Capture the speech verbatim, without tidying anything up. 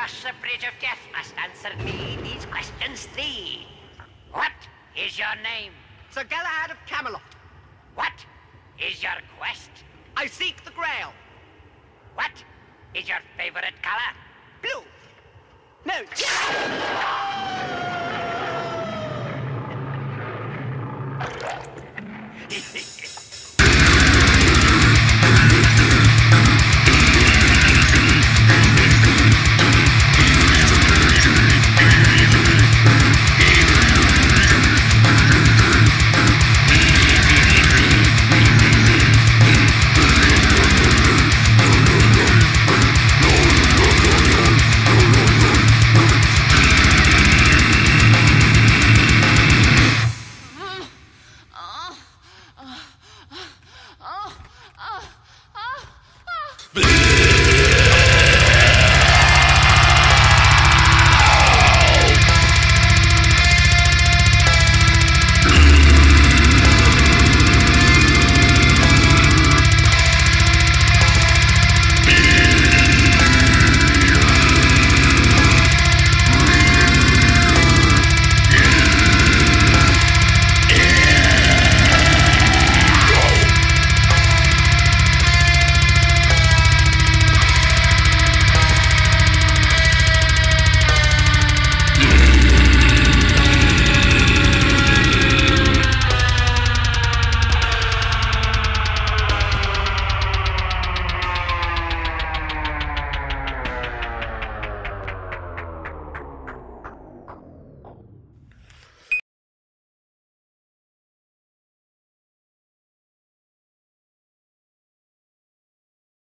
cross the bridge of death must answer me these questions three. What is your name? Sir Galahad of Camelot. What is your quest? I seek the Grail. What is your favorite color? Blue. No. Yes! Blue!